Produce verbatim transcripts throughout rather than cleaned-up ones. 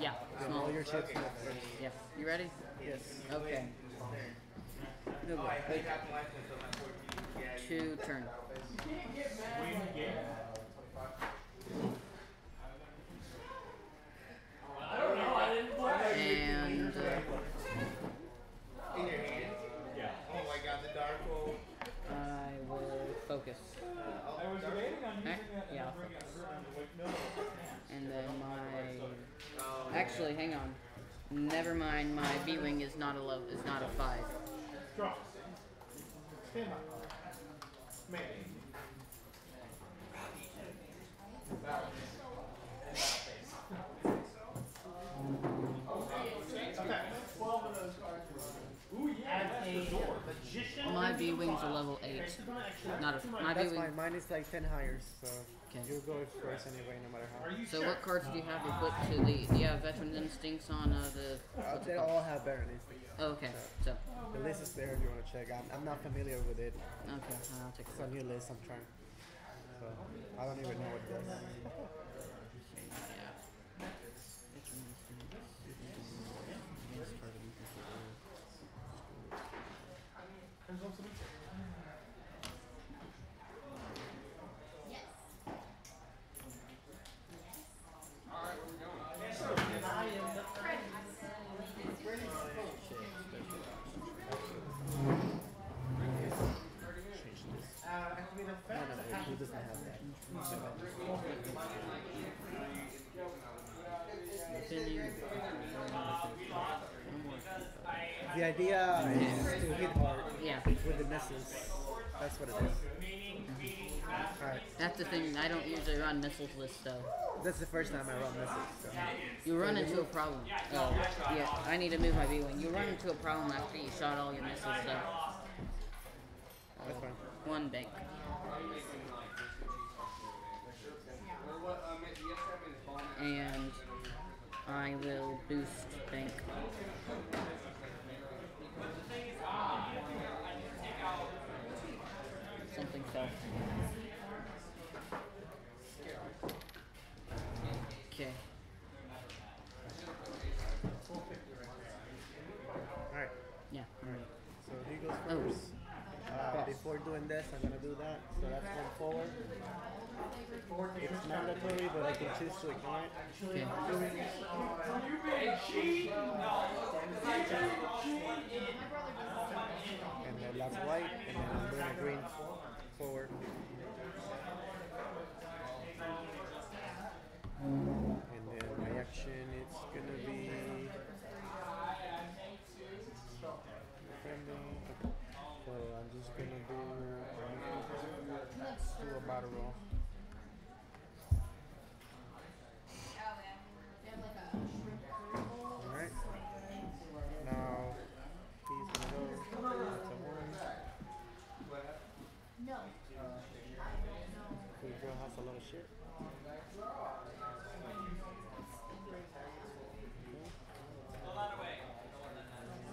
Yeah. Roll yeah, your chips. Yes. You ready? Yes. Okay. No go. Two turn. I don't know. I didn't play. And uh, in your hand. Yeah. Oh my God, the dark hole. I will focus. I was waiting on you. Yeah. I'll focus. And then my. Actually, hang on. Never mind. My B-wing is not a low. Is not a five. Draw. Stand by. Man. Balance. My B-wing's a level eight. Not a, my That's fine. Mine is like ten higher, so okay. You'll go first anyway, no matter how. So what cards do you have to put to the... Do you have Veteran Instincts on uh, the... Uh, they all have Veteran Instincts. Oh, okay. So. So. The list is there if you want to check. I'm, I'm not familiar with it. Okay, I'll take it. It's a new list I'm trying. So I don't even know what it does. The idea is to hit hard yeah. with the missiles. That's what it is. Mm-hmm. All right. That's the thing. I don't usually run missiles lists, so. That's the first time I run missiles. So. You run into a problem. Oh, yeah. I need to move my B-wing. You run into a problem after you shot all your missiles, so. That's fine. One bank. And I will boost bank. Something fell. Okay. Alright. Yeah. Alright. So he goes first. Oh. Uh, before doing this, I'm going to do that. So that's going forward. It's mandatory, but I can choose to ignore it. Okay. You've been cheating! No! And then that's white, and then I'm doing a green forward. And then my action, it's gonna be... So I'm just gonna do... Let's do a battle roll. A lot of shit.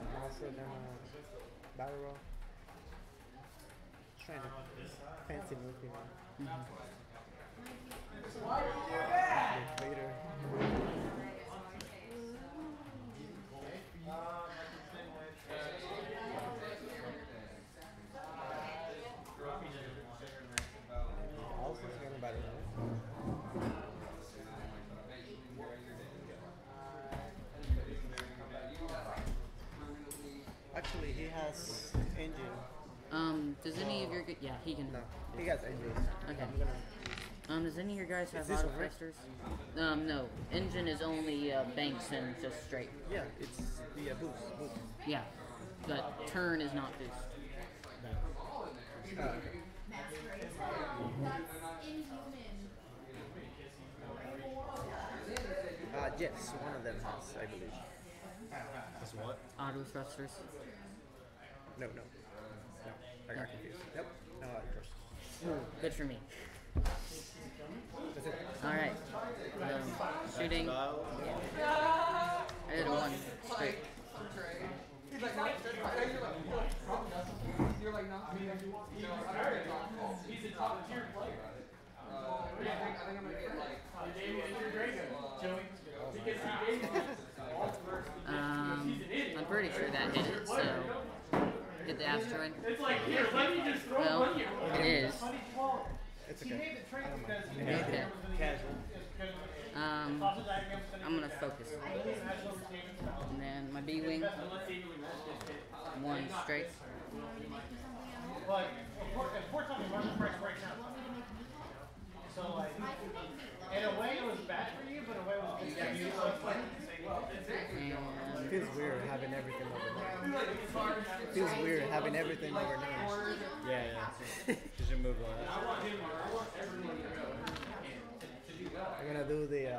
I'm also gonna battle roll. Trying to fancy move here. Mm-hmm. Why would you do that? Vader. Actually, he has engine. Um, does any of your guys... Yeah, he can... No, he has engine. Okay. Um, does any of your guys have auto thrusters? Um, no. Engine is only uh, banks and just straight. Yeah, it's the uh, boost, boost. Yeah, but turn is not boost. No. Uh, Uh, yes, one of them has, I believe. That's what? Auto thrusters. No, no. No, I got okay. confused. Nope, no auto thrusters. Good for me. That's it. Alright. Um, shooting. Yeah. I did a one. Straight. He's like, not You're like, not He's a top tier player. Uh, I think I'm going to get like... Joey. Because he gave sure that hit it, so get the asteroid. It's like, here, let me just throw well, one here. It is. It's okay. Okay. Okay. Casual. Um, I'm going to focus. And then my B-Wing. One straight. So like, in a way it was bad for you, but in a way it was good for you. It feels weird having everything overnight. It feels weird having everything overnight. Yeah, yeah. Because you move on. I'm going to do the, uh,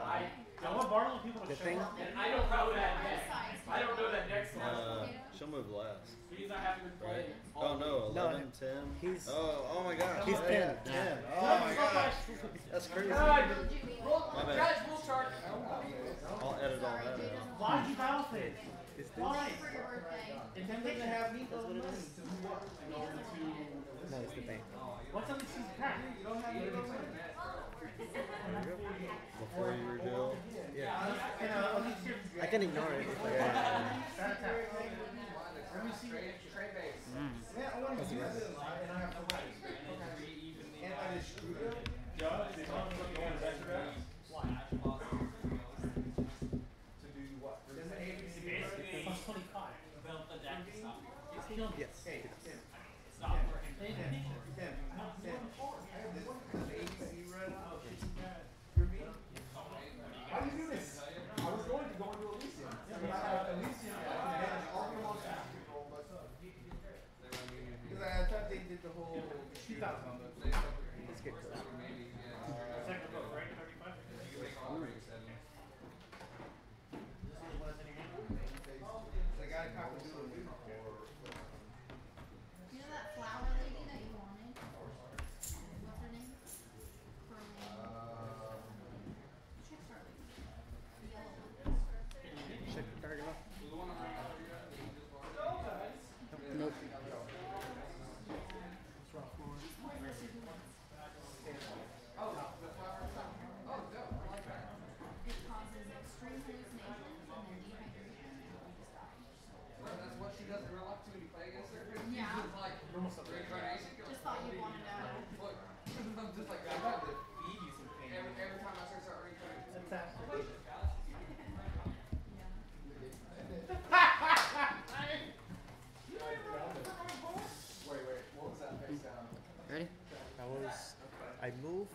the thing. I don't know that next I don't know that next one. She'll move last. Right. Oh no, eleven, no, ten. He's oh, oh my gosh. He's ten. Yeah. ten. Oh my gosh. That's crazy. God. My bad. Guys, we'll start. I'll edit all that out. Why you mouth it? It's this. Why? And then they have me go to the No, it's the thing. What's on the season pack? You don't have to go to that. Before your deal. Yeah. I can ignore it. Yeah. Yes.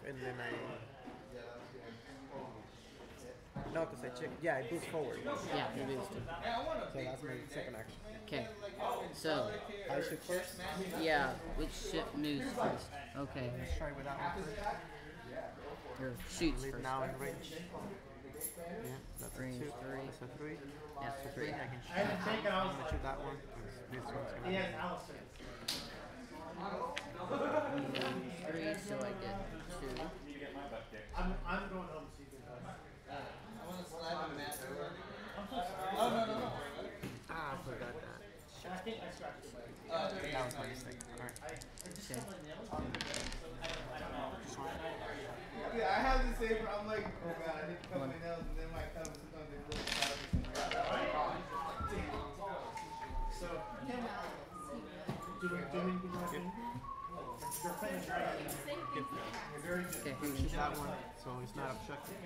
And then I... No, because I checked. Yeah, I moved forward. Yeah, he moves too. So that's my second action. Okay. So... I shoot first? Yeah, which ship moves first? Okay. Let's try without one first. Or shoots first. Now in range. Yeah, that's range two. Three. That's a three. Yeah, that's a three. I can shoot that one. I'm going to shoot that one. This one's going to be... Three, so I get two. I'm, I'm going home to see you guys. I want to slap him at her. Oh, no, no, no. Ah, I forgot that. I think I scratched it. Uh, that was my mistake. Alright. Okay. Yeah, I have the same, I'm like, oh god, I need to cut my nails, and then my cover sometimes they really bad. So, do we do anything like that? You're playing very good. Okay, he shoots that one, so he's not objective.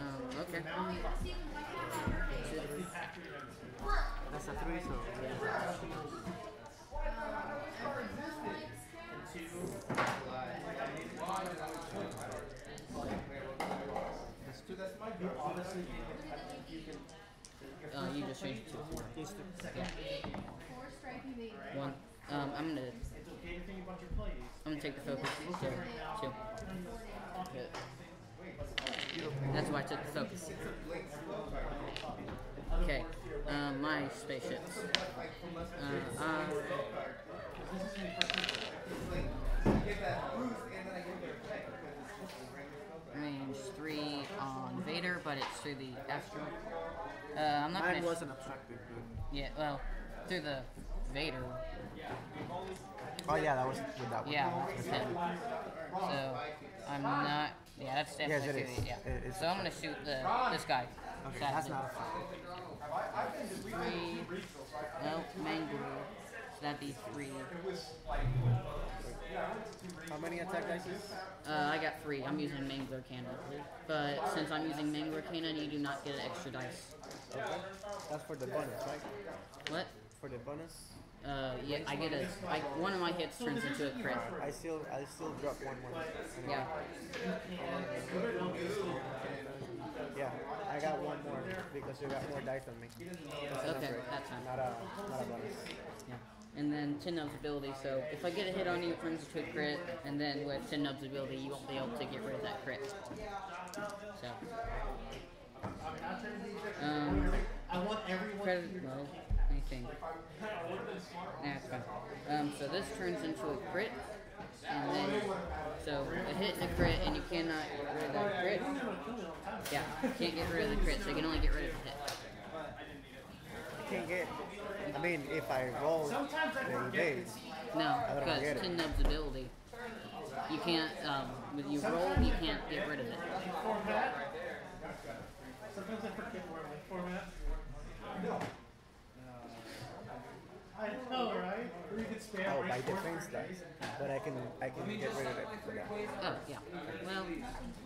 Um, okay. That's a three, so... That's two, that's my view. Honestly, you can... Oh, you just changed it to two. Yeah. One. Um, I'm gonna... I'm gonna take the focus. So, two. That's why I took the focus. Okay. Uh, my spaceships. Uh, uh, range three on Vader, but it's through the asteroid. Uh, I'm not. Mine wasn't obstructed. Yeah. Well, through the Vader. Oh yeah, that was with that one. Yeah, with him. So I'm not. Yeah, that's definitely. Yeah. It, yeah. So I'm gonna shoot the this guy. Okay, that's not a five. Three. Nope, Mangler. So that'd be three. How many attack dice? Uh, I got three. I'm using Mangler Cannon. But since I'm using Mangler Cannon, you do not get an extra dice. Okay. That's for the bonus, right? What? For the bonus? Uh, yeah, I get a. I, one of my hits turns into a crit. I still, I still drop one one. Yeah. Yeah, I got one more because you got more dice on me. That's okay, that's fine. Not a, not a bonus. Yeah. And then Tin-Nub's ability. So if I get a hit on you, it turns into a crit, and then with Tin-Nub's ability, you won't be able to get rid of that crit. So. Um. I want everyone. Well, anything. Nah, it's fine. Um. So this turns into a crit. And then, so a hit and a crit, and you cannot get rid of that crit. Yeah, you can't get rid of the crit, so you can only get rid of the hit. I can't get. I mean, if I roll, then you base. No, because Tin-Nub's ability, you can't. Um, when you roll, you can't get rid of it. Sometimes I forget where my format. No. I know, right? Or you could spam oh, by defense dice, but I can I can get rid of it for that. Oh, yeah. Well,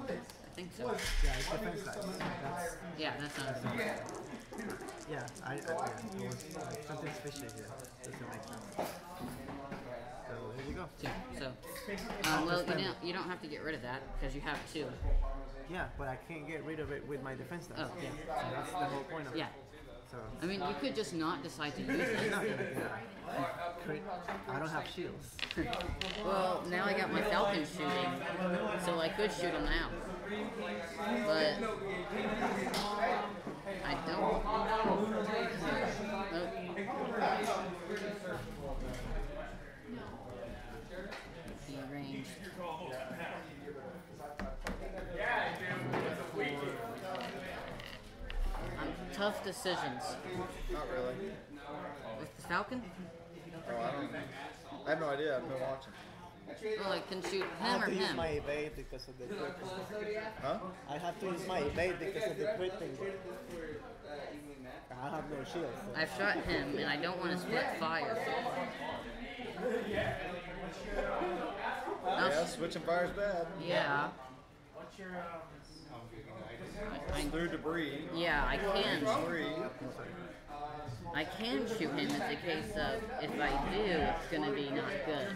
I think so. Yeah, it's defense dice. That's, yeah, that's not a yeah. yeah, I, I, yeah, it was, uh, something's fishy here. Doesn't make sense. So, here you go. Two. So, um, well, you don't, you don't have to get rid of that, because you have two. Yeah, but I can't get rid of it with my defense dice. Oh, yeah. So that's the whole point of it. Yeah. So. I mean, you could just not decide to use it. I don't have shields. Well, now I got my Falcon shooting, so I could shoot him now. But I don't. Oh. Range. Tough decisions. Not really. With the Falcon? Oh, I don't know. I have no idea. I've been watching. Well, I can shoot him I have or to him. Use my evade because of the crit thing. Huh? I have to use my evade because of the crit thing. I have no shield. So. I've shot him, and I don't want to split fire. Yeah, switching fire's bad. Yeah. What's your... Um, I, through debris. Yeah, I can. I can shoot him. It's a case of if I do, it's gonna be not good.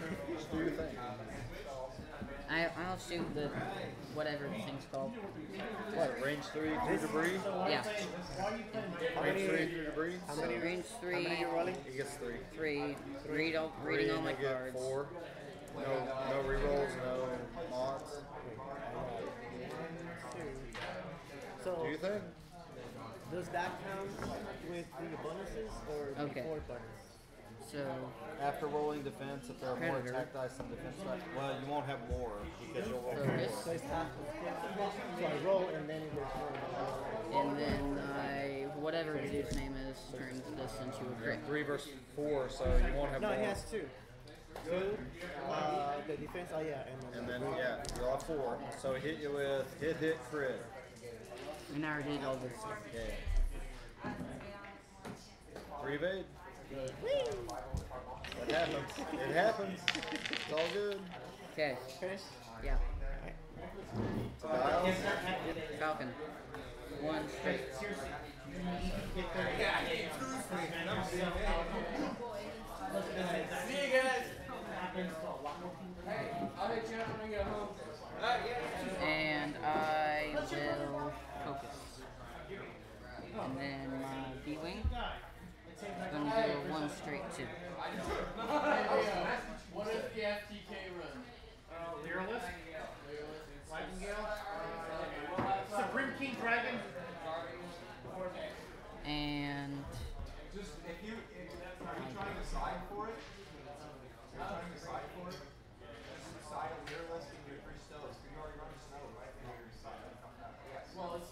I I'll shoot the whatever the thing's called. What range three through debris? Yeah. Range three through debris. How many so range three? How many are you rolling? He gets three. Three. three. Read all, three reading all my cards. Four. No no rerolls. No mods. So, do you think? Does that count with the bonuses or okay. before bonus? So, after rolling defense, if there are Predator. more attack dice than defense dice, well, you won't have more because you'll roll more. So, so I roll and then it goes more. And then I, whatever the dude's name is, turns this into a crit. Three versus four, so you won't have no, more. No, he has two. Two, uh, the defense, oh yeah. And, and then, yeah, you're all four. So, hit you with hit, hit, crit. And I already did all this. Okay. Three evade. Good. It happens. It happens. It's all good. Okay. Finish? Yeah. All right. Falcon. One straight. See you guys. Hey, I'll hit you up when we get home. And I will focus. And then my B-Wing is going to go one straight two. What if the F T K run? Leerless? Nightingale? Supreme King Dragon? And... Just, if you, if, are you trying to side for it? Are you trying to side for it?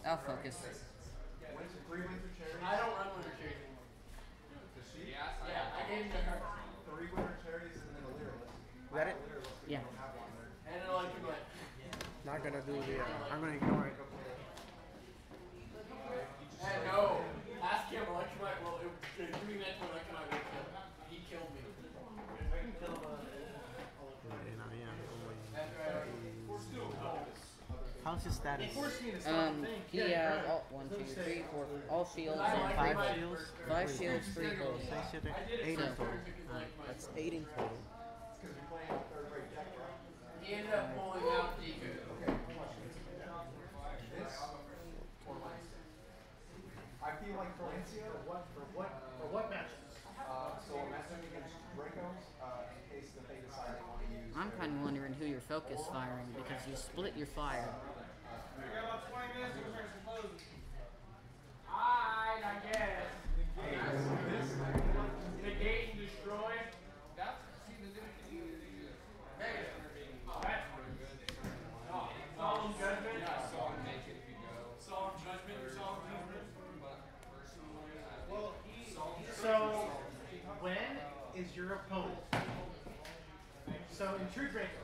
I'll focus. I don't run winter cherries anymore. Does she? Yeah, I gave to her. Three winter cherries and then a lyricist. Is that it? Yeah. And an electric light. Not gonna do the. Uh, I'm gonna ignore it. What's his status? Um, he has all, one, two, three, four, all shields and five shields, five shields, three goals, eight in total. That's eight in total. He ended up pulling out Dooku. I feel like for what for what for what matches? Uh, so a match against Dracos, uh, in case that they decide they want to use. I'm kind of wondering who your focus firing because you split your fire. We got about twenty minutes to start to close. I guess the gate this the gate and destroy. That's see the difference. That's pretty good. Solemn judgment. Yeah, solemn judgment. Solemn judgment. Solemn judgment. Well, he, so when is your opponent? So in True Draco,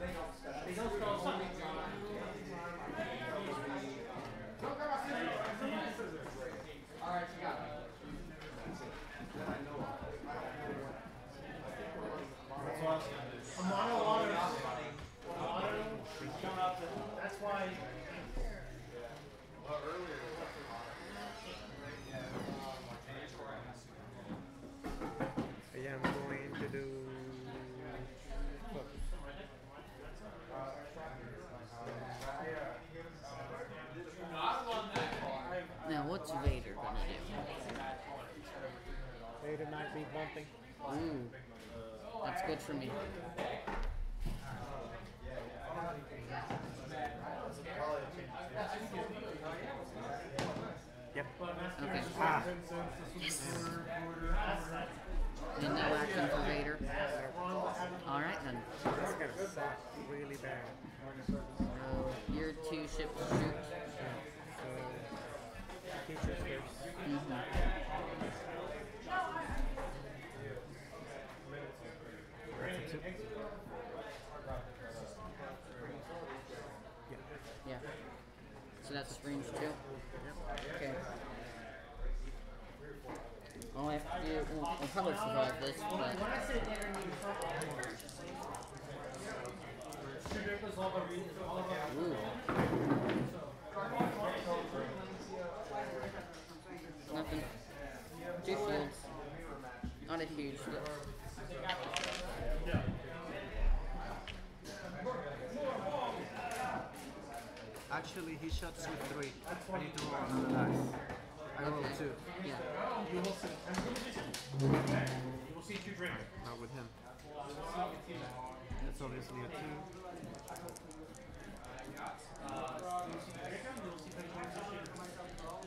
they don't spell something. All right, you got it. A mono auto. That's why. Well, earlier. I'm going to do focus. Now, what's Vader going to do? Vader might be bumping. Ooh, that's good for me. Yep. Okay. Ah. Yes. Then no action for Vader. Alright then. That's going to suck really bad. Uh, your two ships shoot. So, two ships first. Mm-hmm. That's a two. Yeah. Yeah. So that's range two? Okay. All I have to do, we'll, we'll probably survive this, but... When I say dinner, you Ooh. Nothing. Two shields. Not a huge deal. Actually, he shuts with three. I need to roll another dice. I okay. rolled two. Yeah. You will see. You will see two drinks. Not with him. That's obviously a two.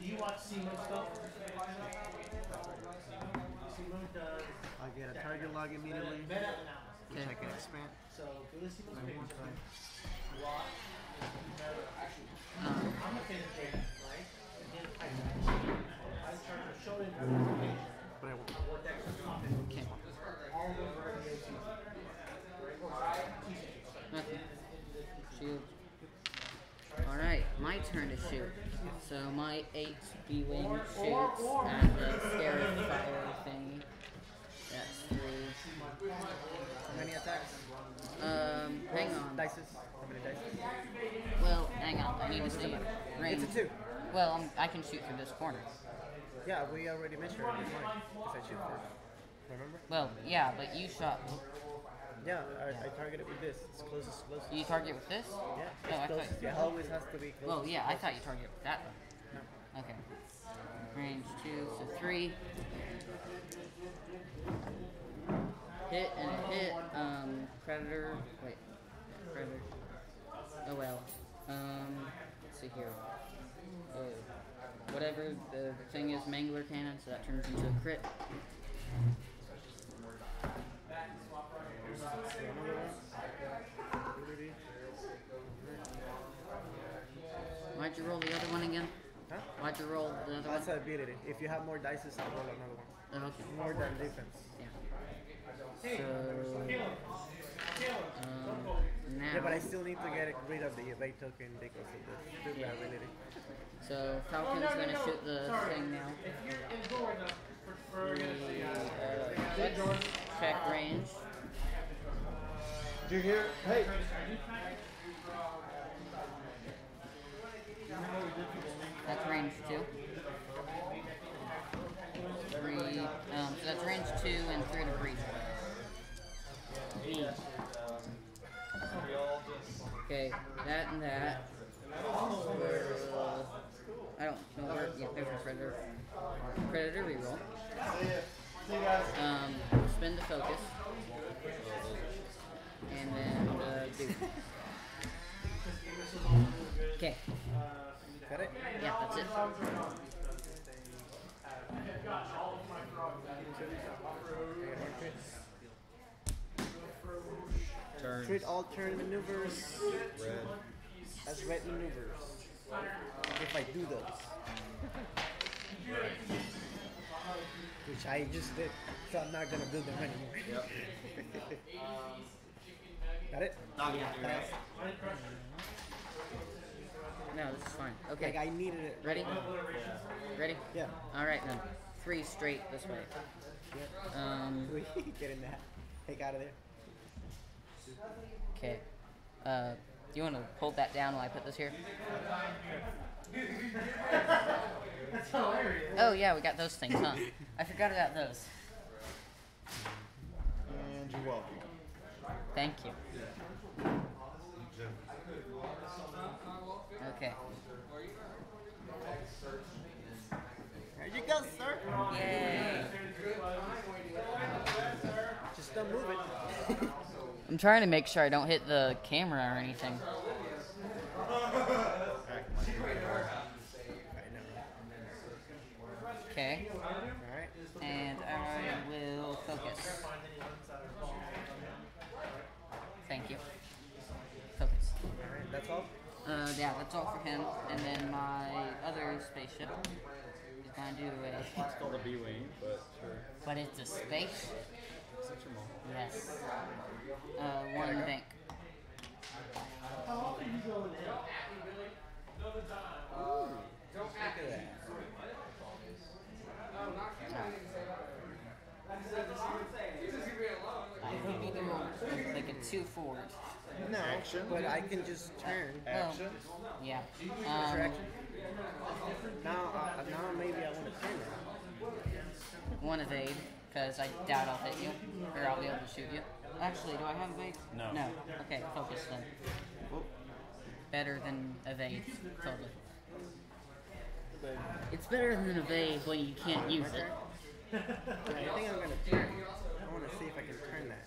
Do you watch Simo stuff? I get a target log immediately, which I can expand. So, Um, but I won't. Okay. Okay. Shoot. Alright, my turn to shoot. So my eight B-Wing shoots at the scary fire thing. That's three. How many attacks? Um, hang on. Dices. How many dices? Well, hang on. I need to see. Range. It's a two. Well, um, I can shoot through this corner. Yeah, we already mentioned it. Because I shoot first. Remember? Well, yeah, but you shot. Yeah, I, yeah. I target it with this. It's closest, closest. You target with this? Yeah. No, I thought you. It always has to be closest. Well, yeah, I thought you target with that one. No. Okay. Range two, so three. Hit and a hit, um, Predator, wait, Predator, oh well, um, let's see here, uh, whatever the thing is, Mangler Cannon, so that turns into a crit. Why'd you roll the other one again? Huh? Why'd you roll the other one? That's ability. If you have more dices, I'll roll another one. Oh, okay. More than defense. Yeah. So, um, yeah, but I still need to get rid of the evade token because of the stupid yeah. ability. So Falcon's oh, no, gonna no, shoot the sorry. thing now. If you're we, uh, let's check range. Do you hear? Hey. times two. Three, um, so that's range two and three to breach. Okay, that and that. Uh, I don't know where. Yeah, there's a Predator. Predator reroll. Um, spin the focus. And then, uh, do. Okay. Got it? Yeah, that's it. Turns. Treat all turn maneuvers red. As red maneuvers. If I do those. Right. Which I just did, so I'm not gonna do them anymore. Yep. Got it? No, yeah. No, this is fine. Okay. Like I needed it. Ready? Yeah. Ready? Yeah. Alright then. Three straight this way. Yep. Um, get in that. Take out of there. Okay. Uh, do you want to hold that down while I put this here? That's hilarious. Oh yeah, we got those things, huh? I forgot about those. And you're welcome. Thank you. Okay. There you go, sir. Yay. Just don't move it. I'm trying to make sure I don't hit the camera or anything. Okay. Alright. And I will focus. Thank you. Focus. Alright, that's all? Uh, yeah, that's all for him. And then my other spaceship is going to do a... It's called a B-Wing, but sure. But it's a spaceship. Yes. Uh, one bank. Ooh, look at that. I think you can roll like a two forward. No, action. But I can just turn. Action? Oh, yeah. Um, now, uh, now maybe I want to turn that. One evade. Because I doubt I'll hit you, or I'll be able to shoot you. Actually, do I have evade? No. No. Okay, focus then. Whoop. Better than evade, totally. It's better than evade when you can't use it. I think I'm going to turn. I want to see if I can turn that.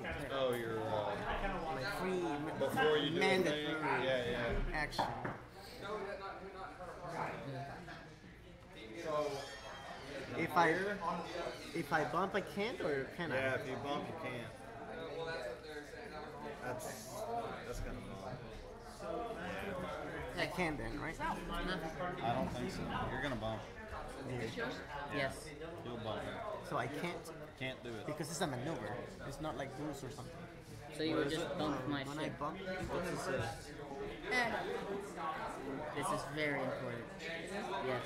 Turn. Oh, you're... Uh, my free... Before you do mandatory evade, yeah, yeah. Action. So... If I if I bump, I can't, or can I? Yeah, if you bump, you can't. That's that's gonna bump. I can then, right? I don't think so. You're gonna bump. Yeah. Yes. You'll bump. So I can't. Can't do it because it's a maneuver. It's not like boost or something. So you would just bump my ship. When I bump, what's this? Eh. This is very important. Yes.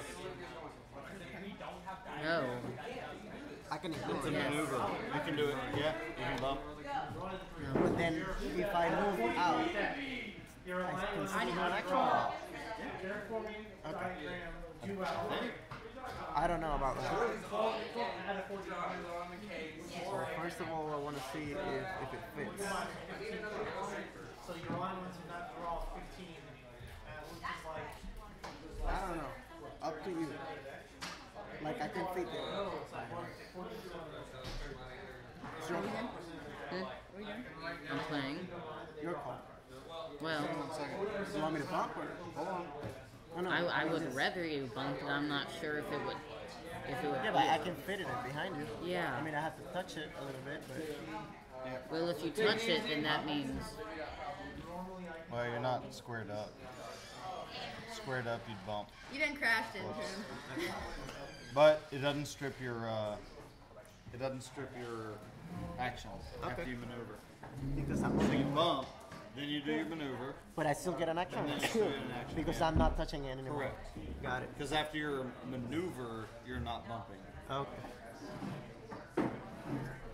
No. I can ignore it. It's a maneuver. Yes. You can do it. Yeah, you can bump. No. But then if I move out, I can still not action bump. Okay. Okay. I don't know about that. Well, first of all, I want to see if, if it fits. So your line ones are not for all fifteen. I don't know. Up to you. Like, I can fit it. Is your game? Good. I'm playing. Your call. Well, do you want me to bump or? Hold on. Oh, no, I, I would just... rather you bump, but I'm not sure if it would. If it would. Yeah, but I can fit it behind you. Yeah. I mean, I have to touch it a little bit, but. Yeah. Well, if you touch it, then that means. Well, you're not squared up. Squared up, you'd bump. You didn't crash into him. But it doesn't strip your, uh, it doesn't strip your actions okay. after you maneuver. Because I'm so you bump, then you do your maneuver. But I still get an action. An action because again. I'm not touching it anymore. Correct. Got it. Because after your maneuver, you're not bumping. Okay.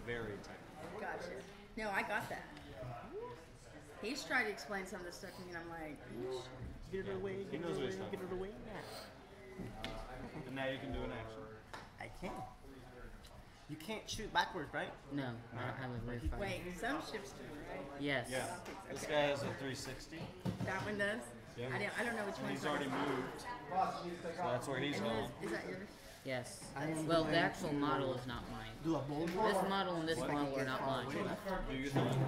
Very tight. Gotcha. No, I got that. He's trying to explain some of this stuff to me, and I'm like. Get it yeah. away, get it away, get it away now. And now you can do an action. I can. You can't shoot backwards, right? No, I don't have a very fun. Wait, some ships do, right? Yes. Yeah. Okay. This guy has a three sixty. That one does? Yeah. I don't, I don't know which one. He's already moved. So that's where he's going. Is that yours? Yes. Well, the actual model is not mine. This model and this what? model are not mine. Do you think? I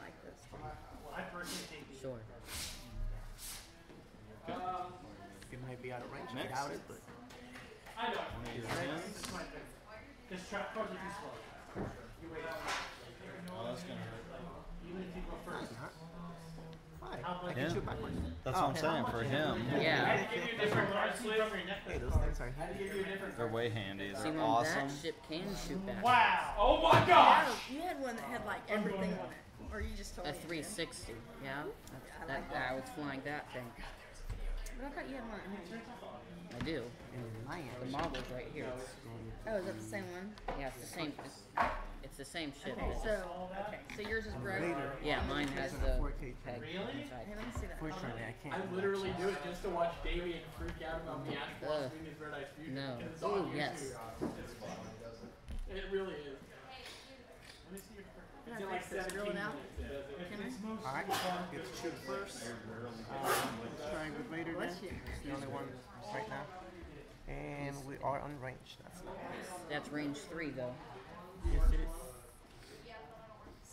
like this one. Sure. Okay. It might be out of range. I doubt it, but. I don't. This trap cards are too slow. You wait. Oh, that's gonna hurt. Even if you go first. Why? I can shoot backwards. That's oh, what I'm saying for him. Yeah. yeah. I had to give you a different card sleeve over your neck. Hey, those things are handy. They're way handy. They're See, awesome. That ship can shoot backwards. Wow! Oh my gosh! You had one that had like everything on it, or you just told me. A three sixty. Yeah. That's, that guy was flying that thing. But I thought you had one at home. I do. And the model's right here. Oh, is that the same one? Yeah, it's the same. It's, it's the same ship. Okay, so, okay. so yours is broken. Yeah, mine has the peg. Really? Hey, let me see that. Fortunately, I can't. I literally do it just to watch Davey and freak out about me actually watching these Red Eyes Future. No. It's on YouTube. Yes. It really is. Let me see your first. It's in like seventeen minutes. Can I? Alright, get to shoot first. Um, trying with Vader now. It's the only one right now. And we are on range. That's nice. That's range three though. Yes it is.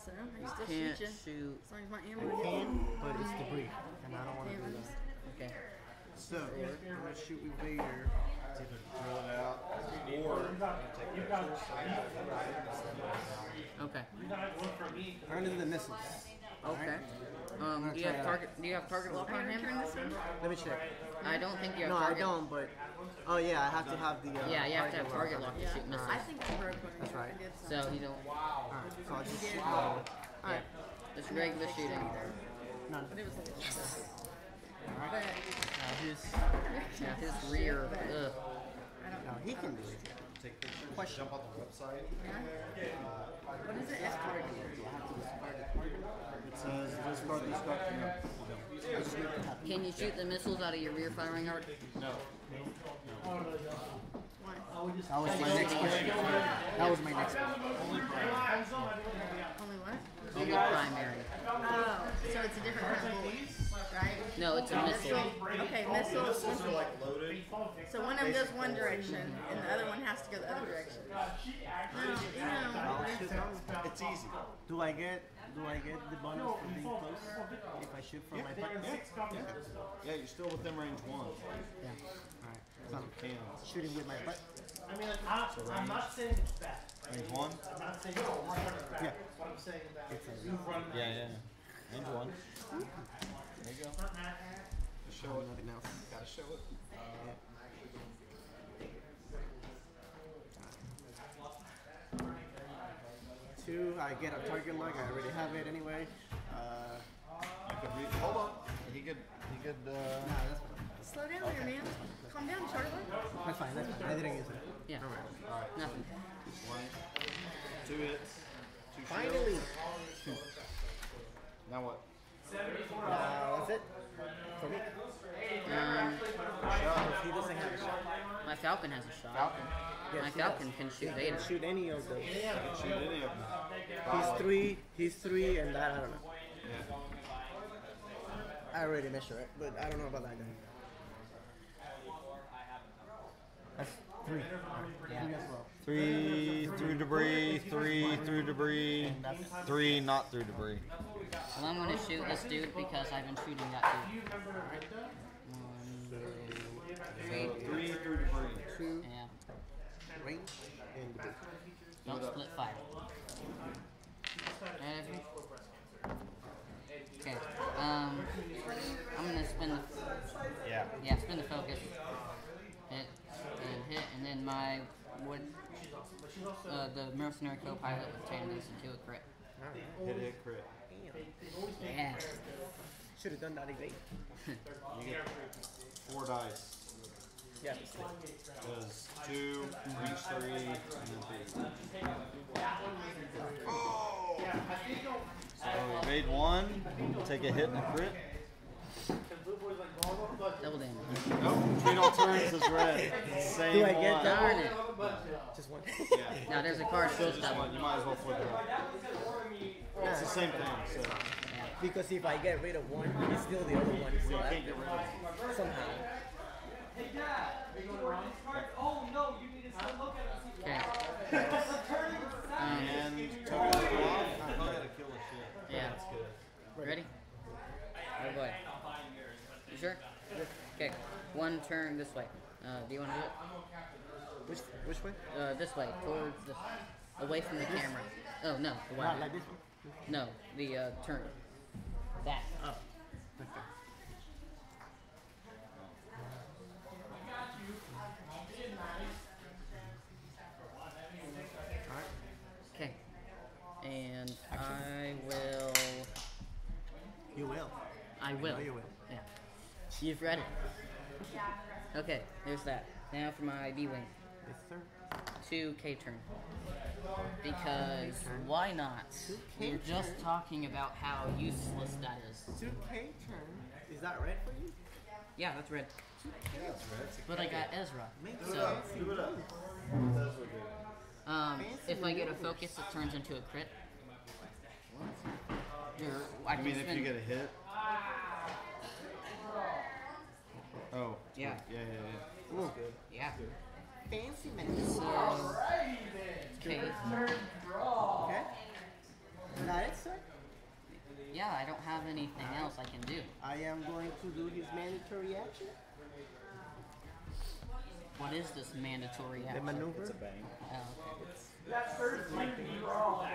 So, you still can't shoot, shoot. As long as my ammo is in. But it's debris. And I don't want to do that. Okay. So, we're going to shoot with Vader. To drill it out. Or, okay. Turn into the missiles. Okay. Um, do you have target? Do you have target lock on him? Let me check. I don't think you have. No, target. I don't. But oh yeah, I have to have the. Uh, yeah, you have to have target lock, lock to shoot missiles. I think I broke one. That's right. So you don't. Wow. All right. So I just shoot. All right. Just regular shooting. None. But it was like. All right. But now his, now his rear. Ugh. I don't know. He can do it. Take pictures. Question. Jump on the website. Yeah. What is it? It says this part is stuck. Can you shoot the missiles out of your rear firing arc? No. That was my next question. That was my next question. Only primary. Only what? Only primary. Oh, so it's a different kind of bullet, right? No, it's a missile. Okay, missiles. So one of them goes one direction, and the other one has to go the other direction. No, no. It's easy. Do I get? Do I get the bonus for being close? If I shoot from my button? Yeah. Yeah, you're still within range one. Yeah. All right. So I'm shooting with my butt. I mean, I'm, so I'm not saying it's bad. Range one? I'm not saying it's bad. Yeah. What I'm saying is that you run that. Yeah, yeah. Range one. There you go. Just show it. Nothing else. Gotta show it. Uh, yeah. Two, I get a target lock. I already have it anyway. Uh, I could read. Hold on. He could. He could. Uh, nah, that's fine. Slow down there, man. Calm down, Charlie. That's fine, that's fine. I didn't use it. Yeah. No, right. All right. Nothing. One, two hits, two shields. Finally! Two. Now what? Uh, that's it. For me. Um, shot. He doesn't have a shot. My Falcon has a shot. Falcon. Yeah, my Falcon does. Can shoot yeah, Vader. Can shoot any of those. Yeah. Can shoot any of them. He's three, he's three, and that, I don't know. Yeah. I already measure it, but I don't know about that guy. That's three. Yeah. Three through debris, three through debris, three not through debris. Well, I'm going to shoot this dude because I've been shooting that dude. One, so three through debris. Two. Yeah. Range and debris. Don't split fire. Every Okay, um, I'm gonna spin the, yeah, yeah, spin the focus, hit, and hit, and then my, wood, uh, the Mercenary Copilot with ten minutes into a crit. Hit it, crit. Yeah. Should've done that again. You get four dice. Yeah. Does two, range three, and then three. Oh! So we made one, take a hit and a crit. Double damage. Nope, treat all turns as red. Same Do I get one. Darn it. Just one. Yeah. No, there's a card still. Just one. You might as well flip it. It's the same thing. So. Because if I get rid of one, it's still the other one. So you can't get rid of it. Somehow. Hey, Dad. Are you going to run this card? Oh, no. You need to still look at it. And token block. I thought I had to kill the shit. Yeah. That's good. Ready? Oh, boy. You sure? Okay. One turn this way. Uh, do you want to do it? Which, which way? Uh, this way. Towards the... Away from the this? camera. Oh, no. The Not like this one? No. The uh, turn. That. Oh. Okay. And Action. I will. You will. I will. I know you will. Yeah. You've read it. Okay, there's that. Now for my B-Wing. Yes, sir. two K turn. Because two K turn. Why not? two K You're just turn. Talking about how useless that is. two K turn. Is that red for you? Yeah, that's red. Yeah, that's red. But I got Ezra. Do so. It up. Do it up. That's what Um, if I get a focus, it turns into a crit. What? I, I mean, if you get a hit? Oh. Yeah. Yeah, yeah, yeah. Ooh. Yeah. Fancy man. So, okay. Okay. Not it, sir? Yeah, I don't have anything else I can do. I am going to do his mandatory action. What is this mandatory action? The maneuver? It's a bang. Oh, okay. That first might be wrong.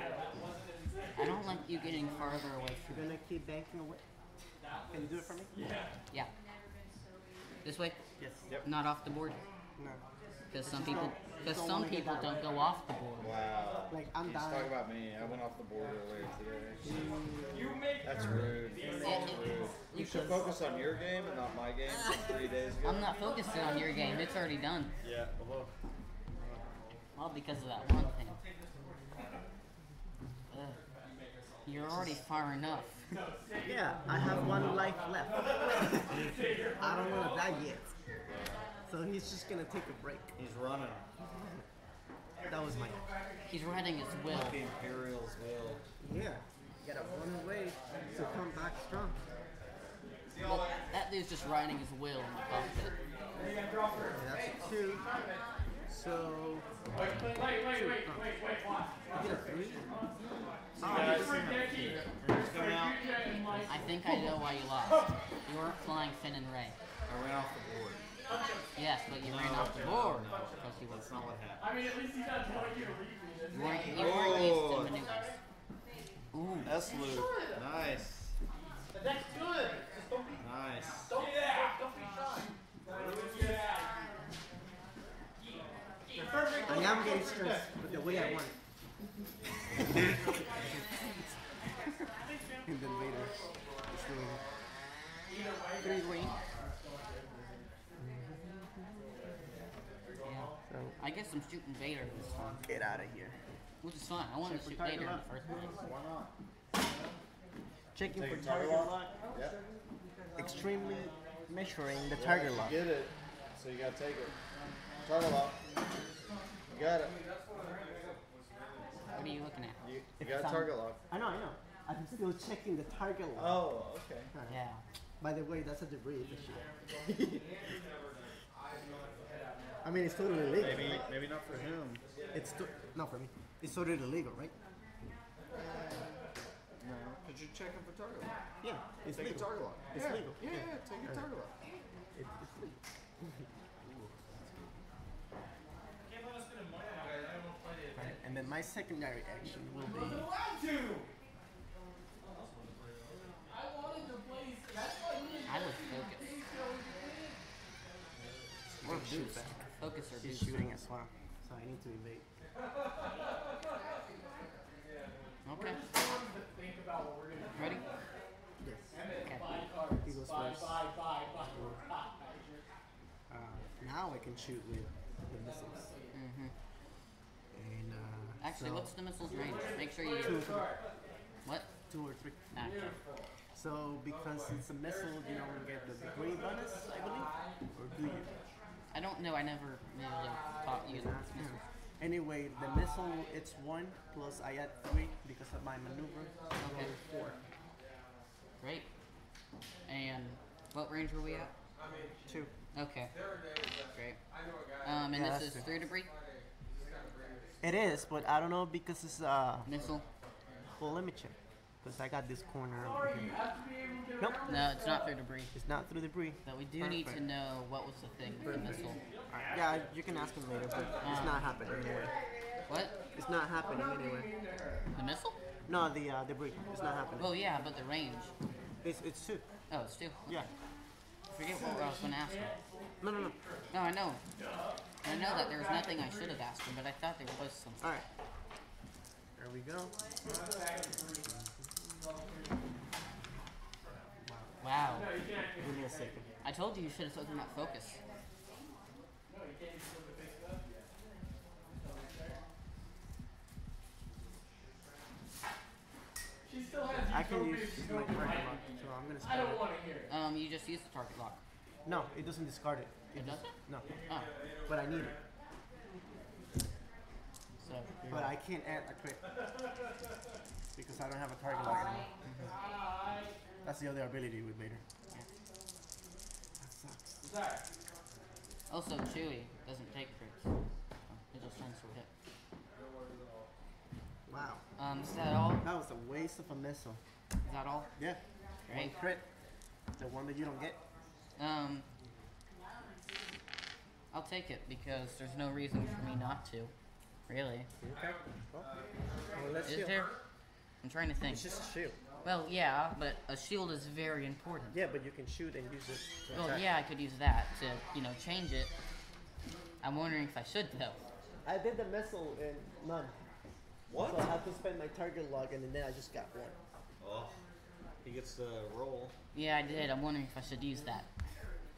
I don't like you getting farther away from You're going to keep banking away? Can you do it for me? Yeah. Yeah. This way? Yes. Yep. Not off the board? No. Because some people because some people don't go off the board. Wow. Like, I'm He's dying. talking about me. I went off the board earlier today. You make That's rude. That's rude. You should focus on your game and not my game from three days ago. I'm not focusing on your game. It's already done. Yeah. Well, all because of that one thing. Ugh. You're already far enough. Yeah. I have one life left. I don't want to die yet. So he's just gonna take a break. He's running. That was my. He's riding his will. Like the Imperial's will. Yeah. You gotta run away to come back strong. But that dude's just riding his will in the cockpit. Yeah, that's a two. So. Wait, wait, wait, wait, wait, wait, watch. I get a three. I think I know why you lost. You weren't flying Finn and Rey. I ran off the board. Yes, but you no, ran off the board. No, because he was not what happened. I mean, at least he's not telling you to read me. You weren't used to maneuvers. Ooh, that's loot. Nice. That's good. Just don't be nice. Don't be shy. I am getting stressed, but the way I want it. And then later, it's really three wing. I guess I'm shooting Vader this time. Get out of here. Which is fine. I wanted Check to shoot Vader in the first place. Why not? Checking Take for target lock. lock. Yep. Extremely measuring the yeah, target lock. Get it. So you gotta take it. Target lock. You got it. What are you looking at? You, you if got target lock. I know, I know. I'm still checking the target lock. Oh, okay. Right. Yeah. By the way, that's a debris issue. I mean, it's totally illegal. Maybe, right? maybe not for him. It's not for me. It's totally illegal, right? No. Did you check him for target lock? Yeah, it's take legal. A target lock. It's yeah. legal. Yeah, yeah, yeah, take your target lock. It, it's legal. Right, and then my secondary action will be. I was focused. What a dude back. Focus or She's shooting as well, so I need to evade. Okay. Ready? Yes. Okay. He goes first. Uh, now I can shoot with the missiles. Mm-hmm. And, uh, Actually, so what's the missile's range? Make sure you... Two. What? two or three. Active. So because it's a missile, you don't get the degree bonus, I believe, or do you? I don't know. I never really taught you that. Anyway, the missile, it's one plus I add three because of my maneuver. Okay. Four. Great. And what range were we at? Two. Okay. Great. Um, and yeah, this is true. Three debris? It is, but I don't know because it's uh missile. Well, let me check. Because I got this corner over here. Nope. No, it's not through debris. It's not through debris. But we do Perfect. need to know what was the thing with the missile. Right. Yeah, you can ask him later, but um, it's not happening anyway. What? It's not happening anyway. The missile? No, the uh, debris. It's not happening. Well, yeah, but the range. It's, it's two. Oh, it's two? Okay. Yeah. I forget what I was going to ask him. No, no, no. No, I know. I know that there was nothing I should have asked him, but I thought there was something. All right. There we go. Wow. Give me a second. I told you you should have told him that focus. No, you can't even put the big stuff yet. She still has I can use my target lock, so I'm gonna. I don't want to hear it. Um, you just use the target lock. No, it doesn't discard it. It, it doesn't? No. Oh. But I need it. So. But I can't add a crit because I don't have a target lock anymore. Mm-hmm. That's the other ability with Vader. Yeah. That sucks. Also, Chewie doesn't take crits. It just runs for hit. Wow. Um, is that all? That was a waste of a missile. Is that all? Yeah. Great. One crit. The one that you don't get. Um, I'll take it because there's no reason for me not to. Really. Okay. Well, well, let's is shield. there? I'm trying to think. It's just a shield. Well, yeah, but a shield is very important. Yeah, but you can shoot and use it. Well, attack. yeah, I could use that to, you know, change it. I'm wondering if I should, though. I did the missile in none. What? So I have to spend my target log and then I just got one. Oh. He gets the roll. Yeah, I did. I'm wondering if I should use that.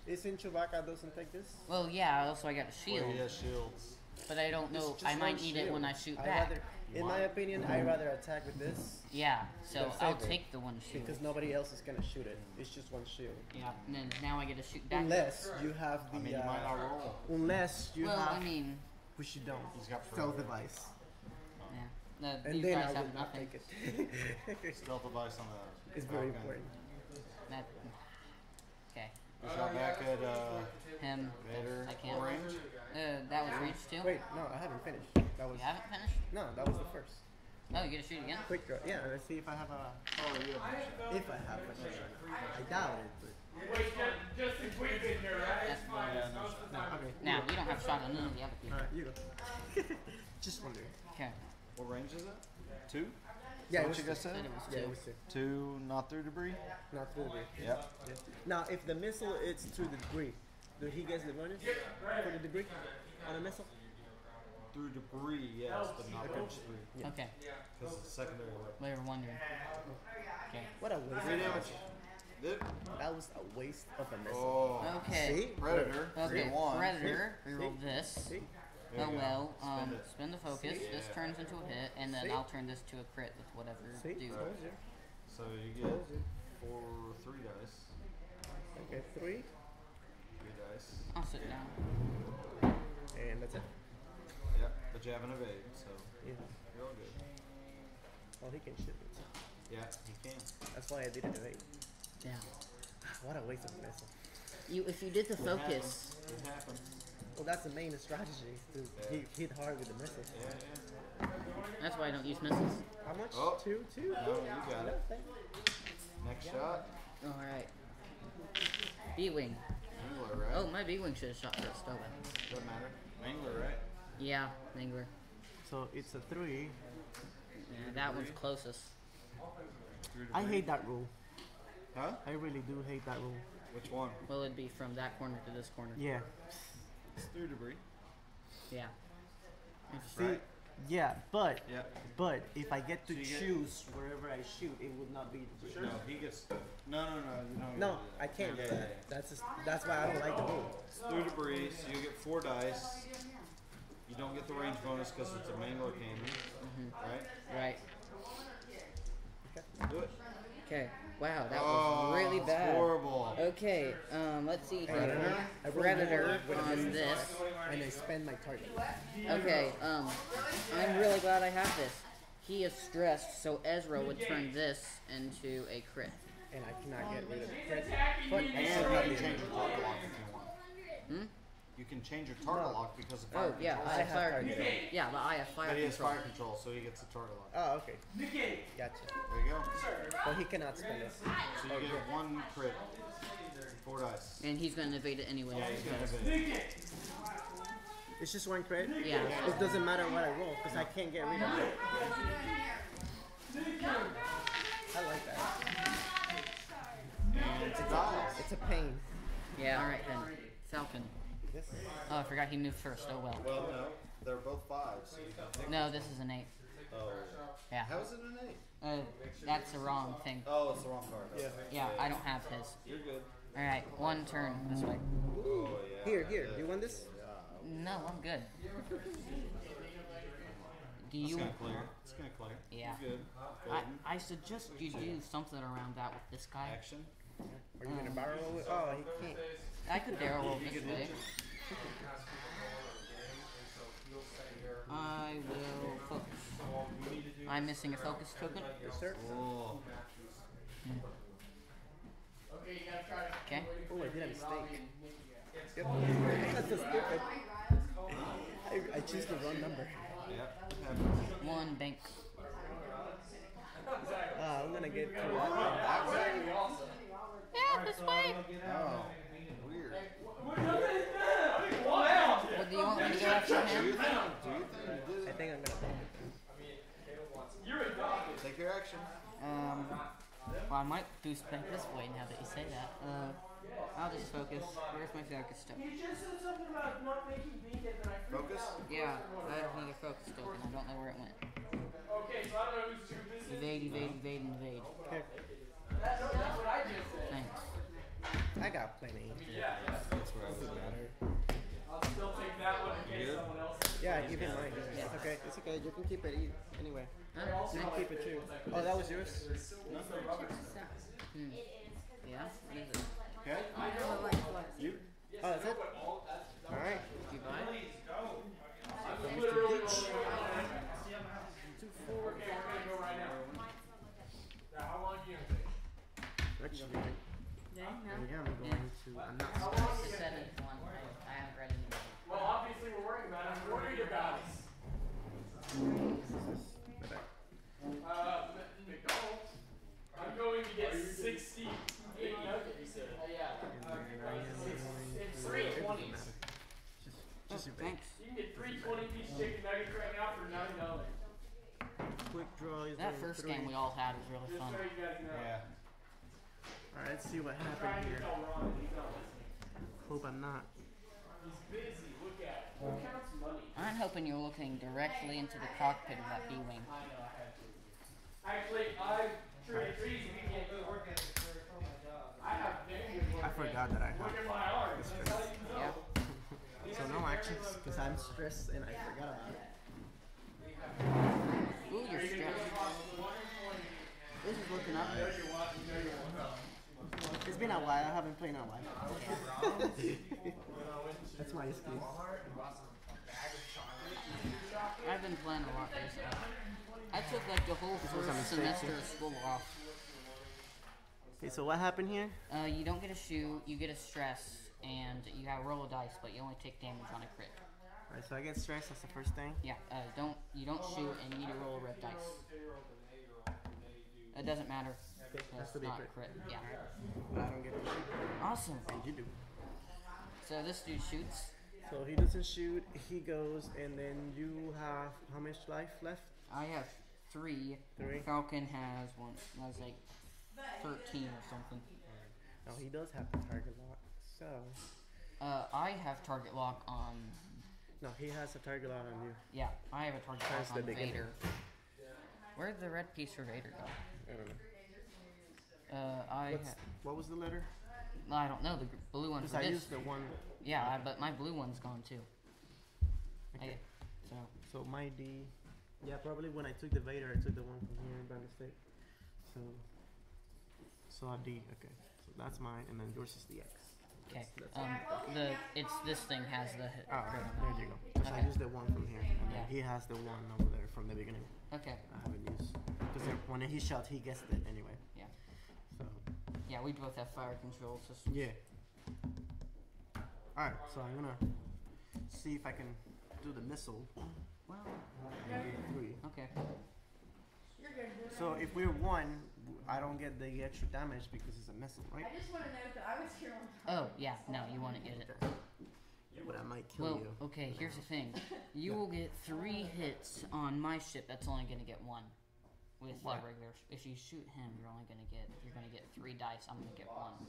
Isn't Chewbacca doesn't take this? Well, yeah, also I got a shield. Well, yeah, shields. But I don't know. I might need shield. it when I shoot I back. Rather, in my opinion, mm-hmm. I rather attack with this. Yeah, so I'll take the one shield. Because nobody else is going to shoot it. It's just one shield. Yeah, and then now I get to shoot back. Unless you have the... I mean, uh, might not roll. Unless you well, have... Well, I mean... Which you don't. He's got stealth device. Yeah. No, and then I will not take it. Stealth device on the... It's very important. That, okay. We shot back at uh, him. Vader. I can't. Range. Uh, that was range too. Wait, no, I haven't finished. That was. You haven't finished? No, that was the first. Oh, you gonna shoot again? Quickdraw. Yeah, let's see if I have a. Oh, you have a If I have a shot. I doubt it. But... Wait, just in quick in here, right? That's fine. Yeah, no, no, no, okay. Now you don't have shot on none of the other people. Alright, you go. Just wondering. Okay. What range is it? Two? Yeah, so what you just said? It was two. Yeah, it was two. Two, not through debris? Not through debris. Yep. Yeah. Now, if the missile is through the debris, do he get the bonus for the debris on a missile? Through debris, yes, but not through debris. Yeah. Okay. Because it's a secondary weapon. We were wondering. Okay. What a waste of damage. That was a waste of a missile. Oh. Okay. See? Predator. Okay, one. Predator. We rolled this. See? Oh well, um, spin the focus, See? this yeah. turns into a hit, and then See? I'll turn this to a crit with whatever you do. Right. So you get four, three dice. Okay, three. Three dice. I'll sit down. And that's it. Yeah, but you have an evade, so yeah. you're all good. Well, he can shoot it. Yeah, he can. That's why I did an evade. Damn. What a waste of missile. You, if you did the focus... It happens. It happens. Well, that's the main strategy, is to yeah. hit hard with the missile. Yeah, yeah. That's why I don't use missiles. How much? Oh. Two, two? No, you got it. Next yeah. shot. All right. B-Wing. Mangler, right? Oh, my B-Wing should have shot first, don't I? Doesn't matter. Mangler, right? Yeah, Mangler. So it's a three. Yeah, that three. one's closest. I hate that rule. Huh? I really do hate that rule. Which one? Well, it'd be from that corner to this corner. Yeah. It's through debris. Yeah. See, right. yeah, but yeah. but if I get to so choose get, wherever I shoot, it would not be debris. No, he gets. No, no, no, no. No, I can't do yeah, that. Yeah, yeah. That's just, that's why I don't like the rule. It's through debris, so you get four dice. You don't get the range bonus because it's a Mangler Cannon, mm-hmm. right? Right. Okay. Do it. Okay. Wow, that oh, was really bad. That's horrible. Okay, um, let's see here. Predator on this. And I spend my target. Okay, um, I'm really glad I have this. He is stressed, so Ezra would turn this into a crit. And I cannot get rid of the crit. But Ezra can change your target lock if you want. Hmm? You can change your target lock because of fire control. Oh, yeah, I have fire control. Yeah, but I have fire control. But he has fire control, so he gets the target lock. Oh, okay. Gotcha. There you go. But he cannot spend it. So you get one crit. Four dice. And he's going to evade it anyway. Yeah, he's going to evade it. It's just one crit? Yeah. It doesn't matter what I roll, because I can't get rid of it. I like that. It's a, it's a pain. Yeah, alright then. Falcon. Oh, I forgot he moved first. Oh, well. Well, no. They're both fives. So no, this is an eight. Oh. Yeah. How is it an eight? Uh, that's the wrong thing. Oh, it's the wrong card. Yeah. Yeah, I don't have his. You're good. All right, one turn this way. Ooh. Here, here. Do you want this? No, I'm good. Do you? It's going to clear. It's going to clear. Yeah. You're good. I, I suggest you do something around that with this guy. Action. Are you um, gonna barrel it? Oh, he can't. I could barrel roll this way. I will focus. I'm missing a focus token. Yes, sir. Oh. Okay. Okay. Oh, I did a mistake. Yep. That's so stupid. I, I choose the wrong number. Yep. One bank. Uh, I'm gonna get to that. That way? Yeah, this way. Oh, weird. Well, do you want me to go after him? Do you think you did it? I think I'm gonna take it. You're a dog. Take your action. Um, well, I might boost back this way now that you say that. Uh, I'll just focus. Where's my focus token? You just said something about not making me get that I focus? Yeah, I have another focus token. I don't know where it went. Okay, so I don't know who's doing this. Evade, evade, evade, and evade. Okay. That's what I just said. Thanks. I got plenty. Yeah, yeah. That's where I was at. I'll still take that one against someone else. Yeah, keep it in mind. Yeah. It's okay. It's okay. You can keep it anyway. Huh? You can keep it too. Oh, that was yours? No, no, hmm. Yeah? What is it? Okay. I don't like what. You? Oh, that's it? Alright. You buy it? Literally four. Okay, we're gonna go right now. Now, how long do you take? Actually, yeah, no. Yeah, I'm going yeah. to. I'm not supposed to set it one. I haven't read it. Well, obviously, we're worried about it. I'm worried about it. Uh, McDonald's. I'm going to get sixty-eight nuggets. Oh, yeah. It's three twenties. Just a bank. You can get three twenty piece chicken nuggets right now for nine dollars. Quick draw is that first game we all had was really fun. Yeah. All right, let's see what happened here. Hope I'm not. He's busy. Look at it. What counts money? I'm hoping you're looking directly into the cockpit of that B-Wing. Actually, I traded trees and we can't go work at it for my job. I have very good work. I forgot that I had this stress. Yeah. So no actions because I'm stressed and I forgot about it. Ooh, you're stressed. This is looking up. It's been a while. I haven't played in a while. That's my excuse. I've been playing a lot recently. I took like the whole first semester of school off. Okay, so what happened here? Uh, you don't get a shoe. You get a stress, and you have a roll of dice, but you only take damage on a crit. Alright, so I get stressed, that's the first thing? Yeah, uh, don't, you don't shoot and you need to roll a red dice. It doesn't matter. That's not crit. crit. Yeah. But I don't get to shoot. Awesome. And you do. So this dude shoots. So he doesn't shoot, he goes, and then you have how much life left? I have three. Three. Falcon has one, that's like thirteen or something. No, he does have the target lock, so. Uh, I have target lock on... No, he has a target lock on you. Yeah, I have a target lock on Vader. Where'd the red piece for Vader go? I don't know. Uh, I what was the letter? I don't know. The blue one. Because I this. used the one. Yeah, I, but my blue one's gone too. Okay. I, so. So my D. Yeah, probably when I took the Vader, I took the one from here by mistake. So, saw D. Okay, so that's mine, and then yours is the X. Okay. That's, that's um, the it's this thing has the. Hit. Oh, there you go. Because okay. I used the one from here, and yeah. he has the one over there from the beginning. Okay. I haven't used because when he shot, he guessed it anyway. Yeah. So. Yeah, we both have fire control systems. Yeah. All right, so I'm gonna see if I can do the missile. Well, three. Okay. So if we're one, I don't get the extra damage because it's a missile, right? I just want to note that I was here on time. Oh, yeah. No, you want to get it. But I might kill well, you. Okay, no. Here's the thing. You yeah. will get three hits on my ship. That's only going to get one. With what? Regular... If you shoot him, you're only going to get... You're going to get three dice. I'm going to get one.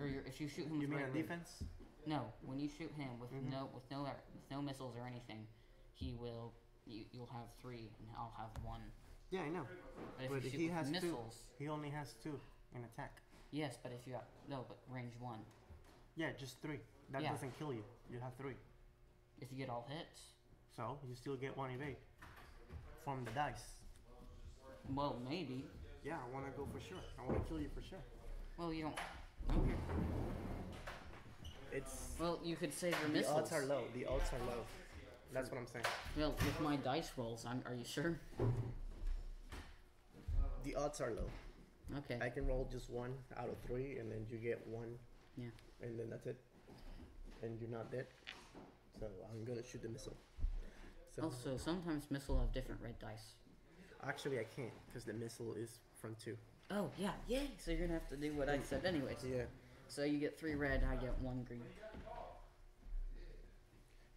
Or you're, if you shoot him... You with mean regular, on defense? No. When you shoot him with, mm-hmm. no, with, no, with no missiles or anything, he will... You, you'll have three, and I'll have one. Yeah, I know. But if but you shoot he has missiles, two. He only has two in attack. Yes, but if you have, no, but range one. Yeah, just three. That yeah. doesn't kill you. You have three. If you get all hits. So you still get one evade from the dice. Well, maybe. Yeah, I want to go for sure. I want to kill you for sure. Well, you don't. Okay. It's. Well, you could save your the missiles. The odds are low. The odds are low. That's what I'm saying. Well, with my dice rolls, I'm. Are you sure? The odds are low. Okay. I can roll just one out of three, and then you get one. Yeah. And then that's it. And you're not dead. So I'm gonna shoot the missile. So also, sometimes missile have different red dice. Actually, I can't because the missile is from two. Oh yeah, yay! So you're gonna have to do what I said, anyways. Yeah. So you get three red, I get one green.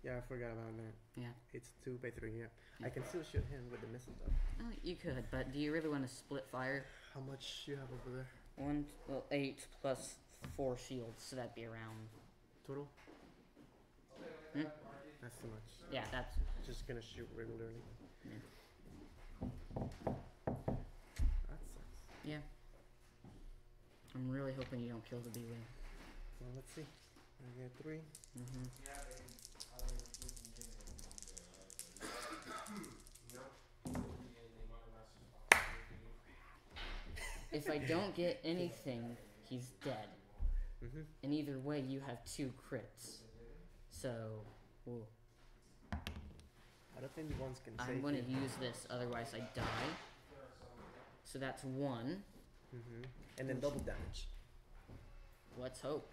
Yeah, I forgot about that. Yeah. It's two by three, yeah. yeah. I can still shoot him with the missile, though. Oh, you could, but do you really want to split fire? How much you have over there? One, well, eight plus four shields, so that'd be around... Total? Hmm? That's too much. Yeah, that's... Just gonna shoot regularly. Yeah. That sucks. Yeah. I'm really hoping you don't kill the B-Wing. Well, let's see. I get three. Mm-hmm. Yeah, if I don't get anything, he's dead. Mm-hmm. And either way, you have two crits. So, ooh. I don't think one's gonna save I'm going to use this, otherwise I die. So that's one. Mm-hmm. And then double damage. Let's hope.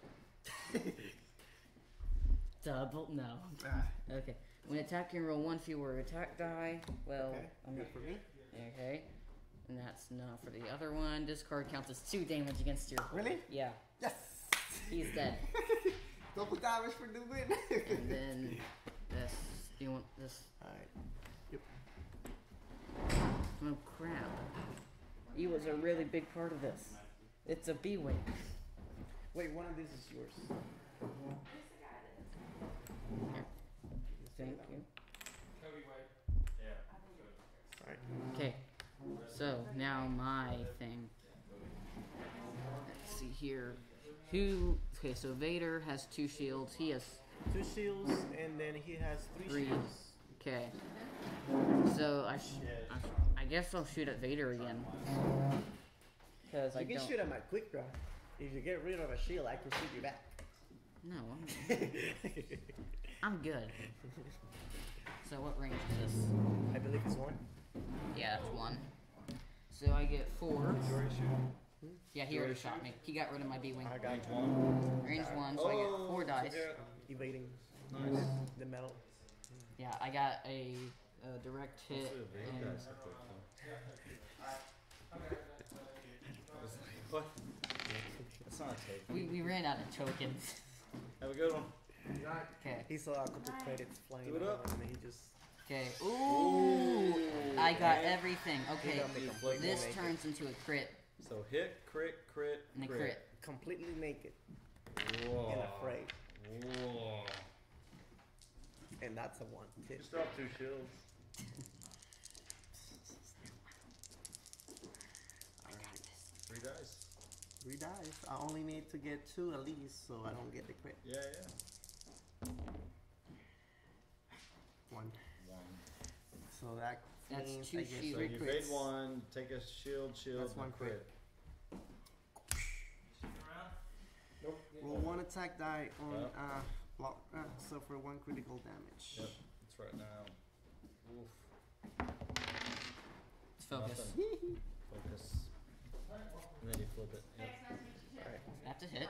Double? No. Ah. Okay. When attacking, roll one fewer attack die. Well, okay. I'm good for me. Okay. And that's not for the other one. Discard counts as two damage against your. Really? Yeah. Yes! He's dead. Double damage for the win. And then this. Do you want this? Alright. Yep. Oh, crap. He was a really big part of this. It's a B-Wing. Wait, one of these is yours. Here. Thank you. Okay, so now my thing. Let's see here. Who? Okay, so Vader has two shields. He has two shields, and then he has three, three. shields. Okay. So I, sh I, sh I guess I'll shoot at Vader again. Because I can don't... shoot at my Quickdraw. If you get rid of a shield, I can shoot you back. No, I'm good. I'm good. So what range is this? I believe it's one. Yeah, it's one. So I get four. You already shot? Yeah, he already shot me. He got rid of my B-Wing. I got range one. Range one, so oh, I get four dice. So evading nice. The metal. Yeah, I got a, a direct hit. And... I was like, what? That's not a take. We, we ran out of tokens. Have a good one. Okay. He saw a couple credits flying around and he just... Okay. Ooh! Ooh. I got hey. everything. Okay. This turns naked. into a crit. So hit, crit, crit, and crit. a crit. Completely naked. Whoa. And afraid. Whoa. And that's a one. Hit. Just drop two shields. I got this. Three dice. Three dice. I only need to get two at least, so I don't get the crit. Yeah, yeah. One. One. So that That's means two I guess. So you evade one, take a shield, shield. That's one crit. Nope. Roll one attack die on yep. uh, block, uh, so for one critical damage. Yep, that's right now. Oof. Let's focus. Focus. And then you flip it. Yep. Alright. That's a hit.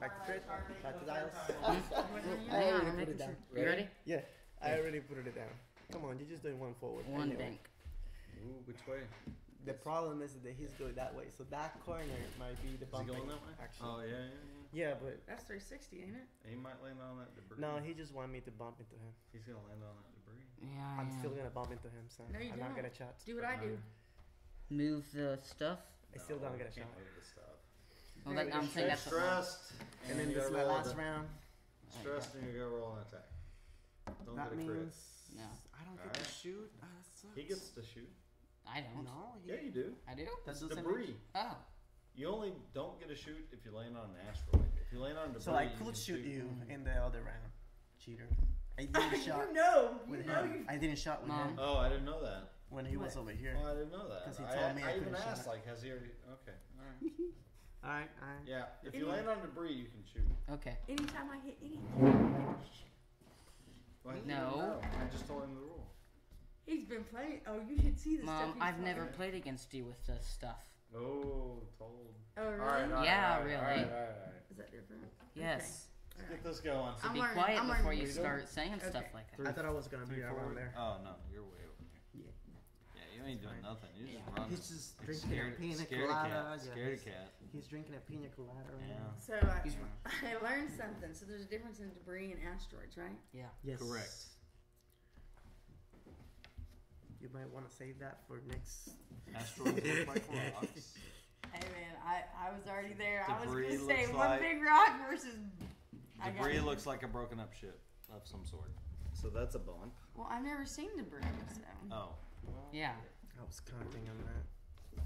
Back to crit. Back to dials. Oh. I already put it down. You ready? Yeah, I already put it down. Come on, you're just doing one forward. One anyway. Bank. Ooh, which way? The problem is that he's going that way, so that corner might be the bump. Is he going that way? Actually. Oh, yeah, yeah, yeah. Yeah, but... That's three sixty, ain't it? He might land on that debris. No, he just wanted me to bump into him. He's going to land on that debris. Yeah, I'm yeah. still going to bump into him, so no, you I'm don't. Not going to shot. Do what I do. Move the stuff. I still no, don't get a shot. Move the stuff. Well, that, I'm saying that's stressed. And, and then this is my last round. Stressed, and you go roll an attack. Don't that get a means no. I don't All get right. to shoot. Oh, that sucks. He gets to shoot. I don't. No, he... Yeah, you do. I do. That's debris. Oh. You only don't get to shoot if you land on an asteroid. If you land on debris, so I could you shoot, shoot you in the other round, cheater. I didn't shot. You know. With no. him. I didn't shot with Mom. him. Oh, I didn't know that. When he what? was over here. Oh, I didn't know that. Because he told I, me I, I even asked, like, has he already? Okay. All right. All right. All right. Yeah. If Any... you land on debris, you can shoot. Okay. Anytime I hit anything. Well, no. I just told him the rule. He's been playing. Oh, you should see this Mom, stuff. Mom, I've playing. never played against you with this stuff. Oh, told. Oh, really? All right, all right, yeah, all right, really. All right, all right, all right. Is that different? Yes. Okay. Let's right. get this going. So I'm be learning, quiet I'm before learning. you start saying okay. stuff like that. Three, I thought I was going to be around there. Oh, no. You're way over here. Yeah. Yeah, you ain't doing nothing. You just yeah. run. He's just it's drinking a pina colada. Scared a cat. He's drinking a pina colada right now. So I, I learned something. So there's a difference in debris and asteroids, right? Yeah. Yes. Correct. You might want to save that for next asteroid. Hey man, I, I was already there. Debris I was going to say one like, big rock versus. Debris looks like a broken up ship of some sort. So that's a bump. Well, I've never seen debris, so. Oh. Yeah. I was counting on that.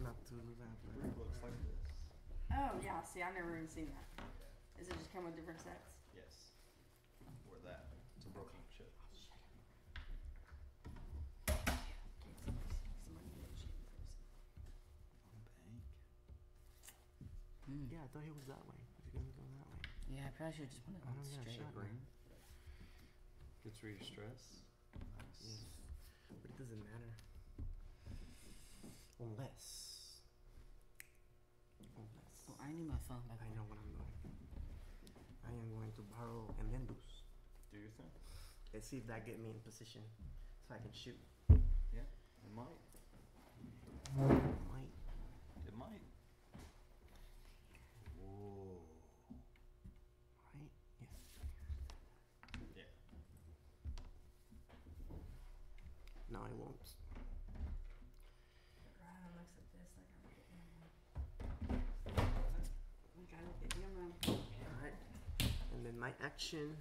Not to move out. Debris looks like this. Oh yeah, see, I've never even seen that. Does it just come with different sets? Yes. Or that. It's a broken up ship. Mm. Yeah, I thought he was that way. If you're gonna go that way. Yeah, I probably should just want to go straight. Green. Gets rid of stress. Nice. Yeah. But it doesn't matter. Unless. Unless. Well, I need my phone back. I know what I'm doing. I am going to borrow and then lose. Do your thing. Let's see if that get me in position so I can shoot. Yeah, it might. It might. It might. Whoa. Right? Yeah. Yeah. No, it won't. Ryan looks at this like I'm getting him. Gotta look at him. Alright. And then my action,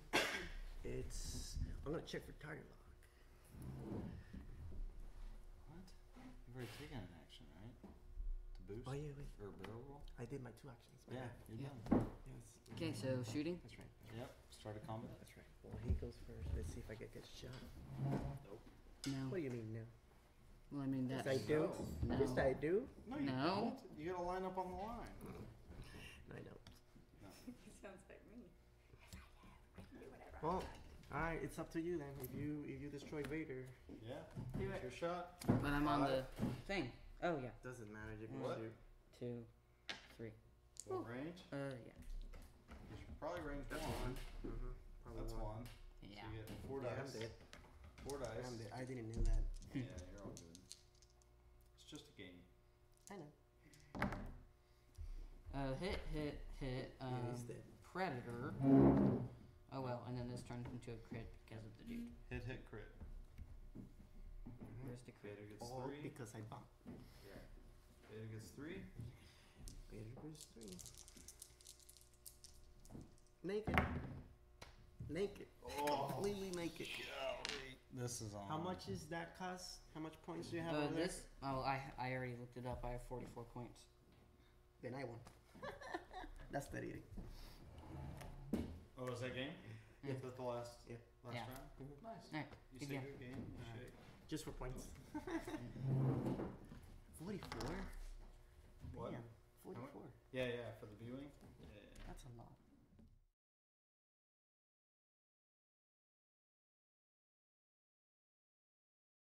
it's. I'm gonna check for target lock. What? You've already taken an action, right? Boost oh, yeah, wait. Or barrel roll? I did my two actions. Yeah, you're yeah. done. Yes. Okay, so shooting? That's right. Yep, start a combat. That's right. Well, he goes first. Let's see if I get good shot. Nope. No. What do you mean, no? Well, I mean, that's... Yes, I do. No. Yes, I do. No, you no. don't. You gotta line up on the line. No, I don't. No. It sounds like me. Yes, I do. I can do whatever. Well, alright, it's up to you then. If you if you destroy Vader... Yeah. Do it. Your shot. But I'm on the thing. Oh, yeah. Doesn't matter. You can what? do two, three. What Ooh. range? Uh, yeah. You should probably range That's one. one. Mm-hmm. Probably That's one. one. Yeah. So you get four dice. Yeah, four dice. I, I didn't know that. Yeah, you're all good. It's just a game. I know. Uh, hit, hit, hit. Um, yeah, he's dead. Predator. Oh, well. And then this turns into a crit because of the dude. Hit, hit, crit. Where's the crit? Vader gets three. Because I bump. Yeah. Vader gets three. Vader gets three. Naked. Naked. Oh, completely naked. Golly. This is on. How much is that cost? How much points do you have uh, on this? There? Oh, I I already looked it up. I have forty-four points. Then I won. That's the reading. Oh, is that game? Yeah. That's the last, yeah. last yeah. round? Mm-hmm. Nice. Right. You say your game. You shake. Just for points. forty-four? What? Yeah, forty-four. Yeah, yeah, for the B-Wing? Yeah, yeah. That's a lot.